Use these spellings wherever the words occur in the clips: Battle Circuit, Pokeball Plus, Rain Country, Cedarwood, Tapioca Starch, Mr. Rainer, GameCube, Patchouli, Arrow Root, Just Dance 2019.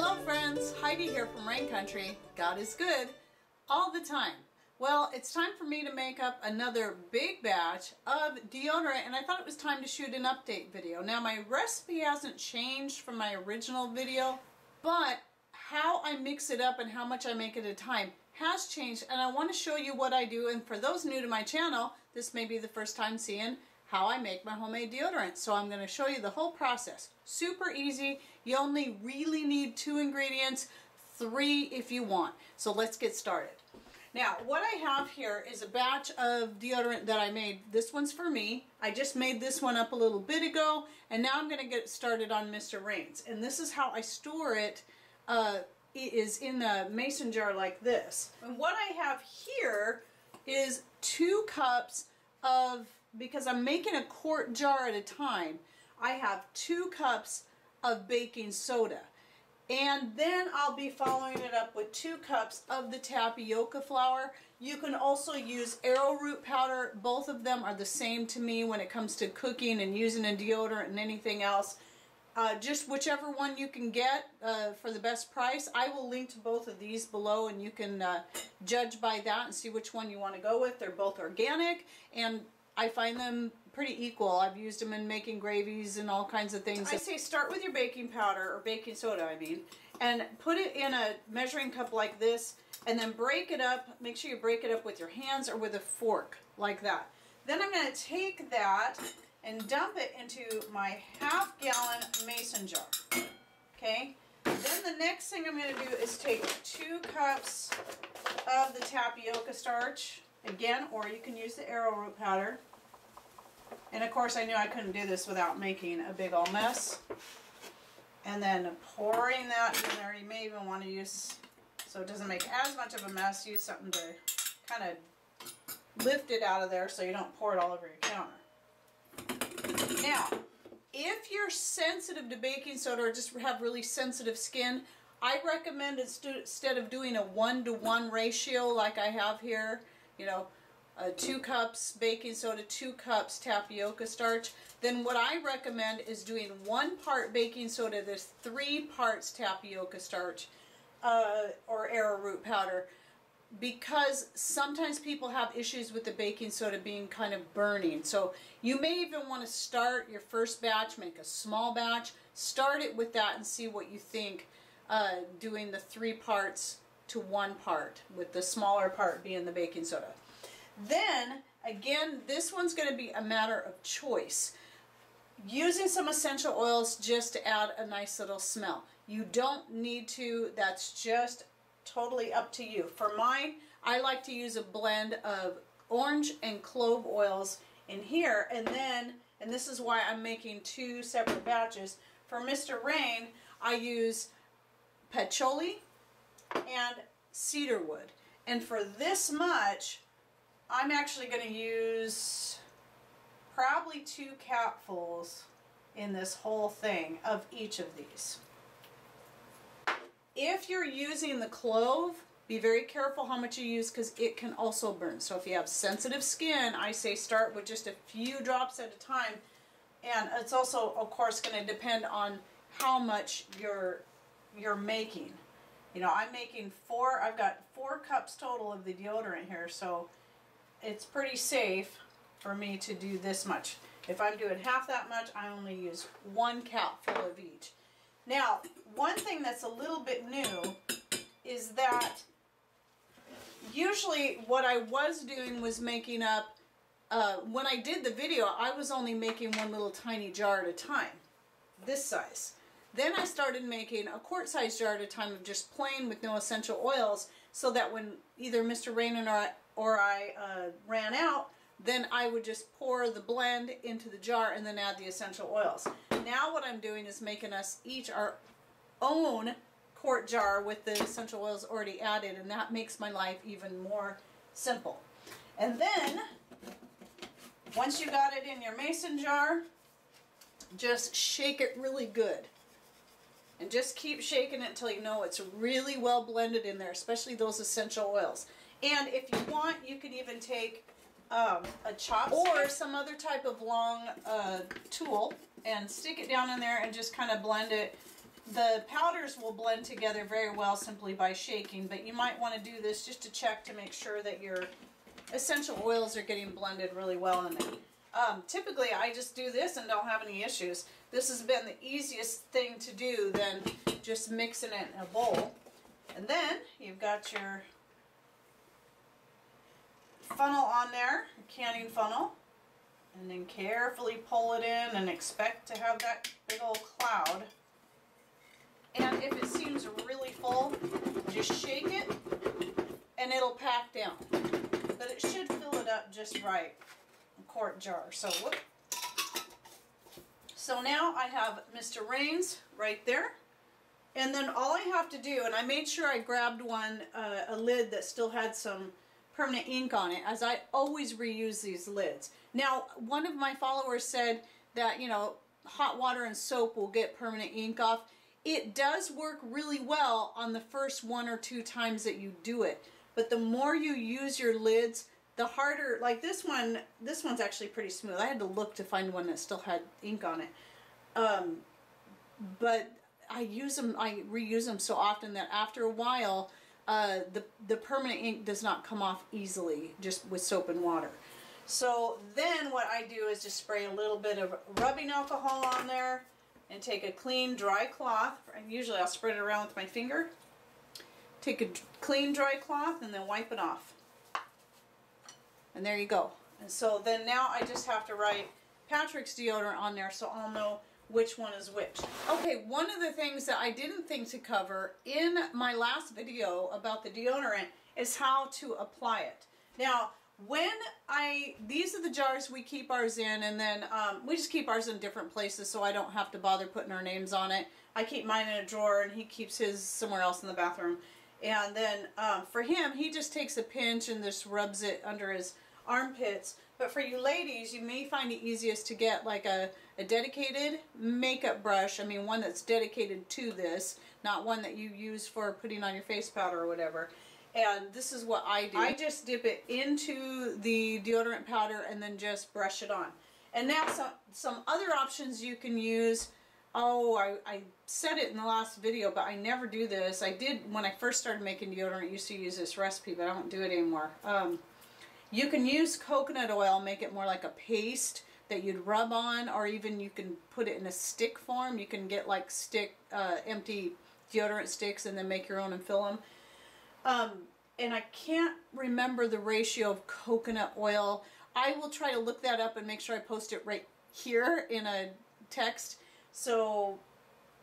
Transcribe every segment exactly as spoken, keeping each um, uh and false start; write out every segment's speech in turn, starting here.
Hello friends, Heidi here from Rain Country. God is good all the time. Well, it's time for me to make up another big batch of deodorant, and I thought it was time to shoot an update video. Now my recipe hasn't changed from my original video, but how I mix it up and how much I make at a time has changed, and I want to show you what I do. And for those new to my channel, this may be the first time seeing how I make my homemade deodorant. So I'm going to show you the whole process. Super easy. You only really need two ingredients, three if you want. So let's get started. Now, what I have here is a batch of deodorant that I made. This one's for me. I just made this one up a little bit ago, and now I'm going to get started on Mister Rain's. And this is how I store it. Uh, it is in a mason jar like this. And what I have here is two cups of, because I'm making a quart jar at a time, I have two cups of baking soda. And then I'll be following it up with two cups of the tapioca flour. You can also use arrow root powder. Both of them are the same to me when it comes to cooking and using a deodorant and anything else. Uh, just whichever one you can get uh, for the best price. I will link to both of these below, and you can uh, judge by that and see which one you want to go with. They're both organic, and I find them pretty equal. I've used them in making gravies and all kinds of things. I say start with your baking powder, or baking soda I mean, and put it in a measuring cup like this, and then break it up. Make sure you break it up with your hands or with a fork like that. Then I'm going to take that and dump it into my half gallon mason jar. Okay? Then the next thing I'm going to do is take two cups of the tapioca starch. Again, or you can use the arrowroot powder. And of course I knew I couldn't do this without making a big old mess. And then pouring that in there. You may even want to use, so it doesn't make as much of a mess, use something to kind of lift it out of there so you don't pour it all over your counter. Now, if you're sensitive to baking soda or just have really sensitive skin, I recommend instead of doing a one-to-one ratio like I have here, you know, uh, two cups baking soda, two cups tapioca starch, then what I recommend is doing one part baking soda, there's three parts tapioca starch uh, or arrowroot powder, because sometimes people have issues with the baking soda being kind of burning. So you may even want to start your first batch, make a small batch, start it with that and see what you think, uh, doing the three parts to one part, with the smaller part being the baking soda. Then again, this one's going to be a matter of choice. Using some essential oils just to add a nice little smell. You don't need to, that's just totally up to you. For mine, I like to use a blend of orange and clove oils in here, and then, and this is why I'm making two separate batches. For Mister Rain, I use patchouli and cedarwood, and for this much I'm actually going to use probably two capfuls in this whole thing of each of these. If you're using the clove, be very careful how much you use, because it can also burn. So if you have sensitive skin, I say start with just a few drops at a time, and it's also of course going to depend on how much you're you're making. You know, I'm making four, I've got four cups total of the deodorant here, so it's pretty safe for me to do this much. If I'm doing half that much, I only use one capful of each. Now, one thing that's a little bit new is that usually what I was doing was making up, uh, when I did the video, I was only making one little tiny jar at a time, this size. Then I started making a quart-sized jar at a time of just plain with no essential oils, so that when either Mister Rainer or I, or I uh, ran out, then I would just pour the blend into the jar and then add the essential oils. Now what I'm doing is making us each our own quart jar with the essential oils already added, and that makes my life even more simple. And then, once you got it in your mason jar, just shake it really good. And just keep shaking it until you know it's really well blended in there, especially those essential oils. And if you want, you can even take um, a chopstick or some other type of long uh, tool and stick it down in there and just kind of blend it The powders will blend together very well simply by shaking, but you might want to do this just to check to make sure that your essential oils are getting blended really well in there. Um, typically I just do this and don't have any issues. This has been the easiest thing to do than just mixing it in a bowl. And then you've got your funnel on there, canning funnel, and then carefully pull it in and expect to have that big old cloud. And if it seems really full, just shake it and it'll pack down. But it should fill it up just right. A quart jar. So whoop. So now I have Mister Rain's right there. And then all I have to do, and I made sure I grabbed one, uh, a lid that still had some permanent ink on it, as I always reuse these lids. Now, one of my followers said that, you know, hot water and soap will get permanent ink off. It does work really well on the first one or two times that you do it. But the more you use your lids, the harder, like this one, this one's actually pretty smooth. I had to look to find one that still had ink on it. Um, but I use them, I reuse them so often that after a while, uh, the, the permanent ink does not come off easily just with soap and water. So then what I do is just spray a little bit of rubbing alcohol on there and take a clean dry cloth, and usually I'll spread it around with my finger. Take a clean dry cloth and then wipe it off. And there you go. And so then now I just have to write Patrick's deodorant on there so I'll know which one is which. Okay, one of the things that I didn't think to cover in my last video about the deodorant is how to apply it. Now, when I, these are the jars we keep ours in, and then um, we just keep ours in different places so I don't have to bother putting our names on it. I keep mine in a drawer and he keeps his somewhere else in the bathroom. And then um, for him, he just takes a pinch and just rubs it under his armpits. But for you ladies, you may find it easiest to get like a, a dedicated makeup brush. I mean, one that's dedicated to this, not one that you use for putting on your face powder or whatever. And this is what I do. I just dip it into the deodorant powder and then just brush it on. And now some, some other options you can use. Oh, I, I said it in the last video, but I never do this. I did when I first started making deodorant. I used to use this recipe, but I don't do it anymore. Um, you can use coconut oil, make it more like a paste that you'd rub on, or even you can put it in a stick form. You can get like stick, uh, empty deodorant sticks and then make your own and fill them. Um, and I can't remember the ratio of coconut oil. I will try to look that up and make sure I post it right here in a text, so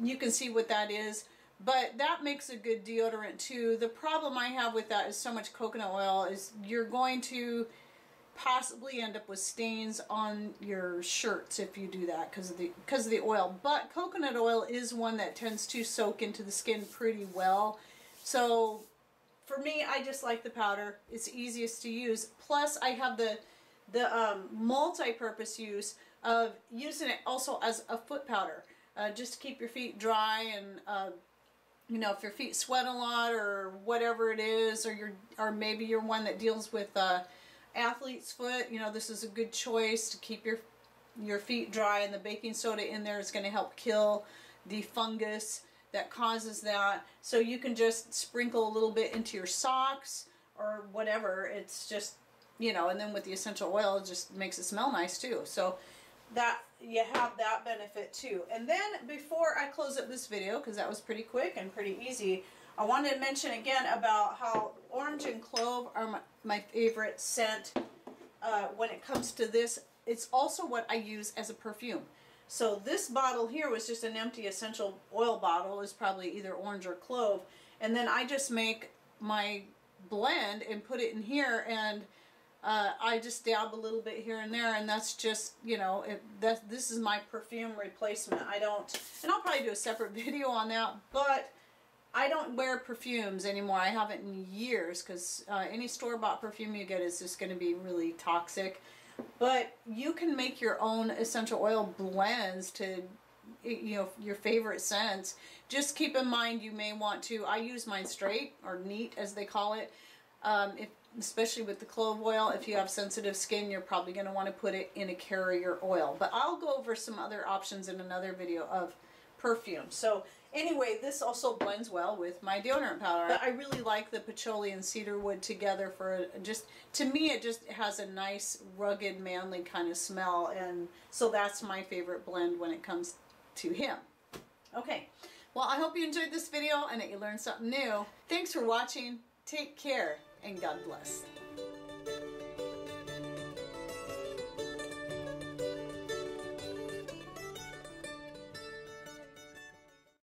you can see what that is. But that makes a good deodorant too. The problem I have with that is so much coconut oil is you're going to possibly end up with stains on your shirts if you do that because of the because of the oil. But coconut oil is one that tends to soak into the skin pretty well. So for me, I just like the powder. It's easiest to use. Plus, I have the the um, multi-purpose use of using it also as a foot powder, uh, just to keep your feet dry and, uh, you know, if your feet sweat a lot or whatever it is, or you're, or maybe you're one that deals with uh, athlete's foot, you know, this is a good choice to keep your, your feet dry, and the baking soda in there is going to help kill the fungus that causes that. So you can just sprinkle a little bit into your socks or whatever. It's just, you know, and then with the essential oil, it just makes it smell nice too. So that you have that benefit too. And then before I close up this video, because that was pretty quick and pretty easy, I wanted to mention again about how orange and clove are my, my favorite scent uh, when it comes to this. It's also what I use as a perfume. So this bottle here was just an empty essential oil bottle. It's probably either orange or clove. And then I just make my blend and put it in here, and Uh, I just dab a little bit here and there, and that's just, you know, it, that, this is my perfume replacement. I don't, and I'll probably do a separate video on that, but I don't wear perfumes anymore. I haven't in years, because uh, any store-bought perfume you get is just going to be really toxic. But you can make your own essential oil blends to, you know, your favorite scents. Just keep in mind you may want to, I use mine straight, or neat as they call it. Um, if, especially with the clove oil, if you have sensitive skin, you're probably going to want to put it in a carrier oil. But I'll go over some other options in another video of perfume. So anyway, this also blends well with my deodorant powder. But I really like the patchouli and cedarwood together for just, to me, it just has a nice, rugged, manly kind of smell. And so that's my favorite blend when it comes to him. Okay, well, I hope you enjoyed this video and that you learned something new. Thanks for watching. Take care and God bless.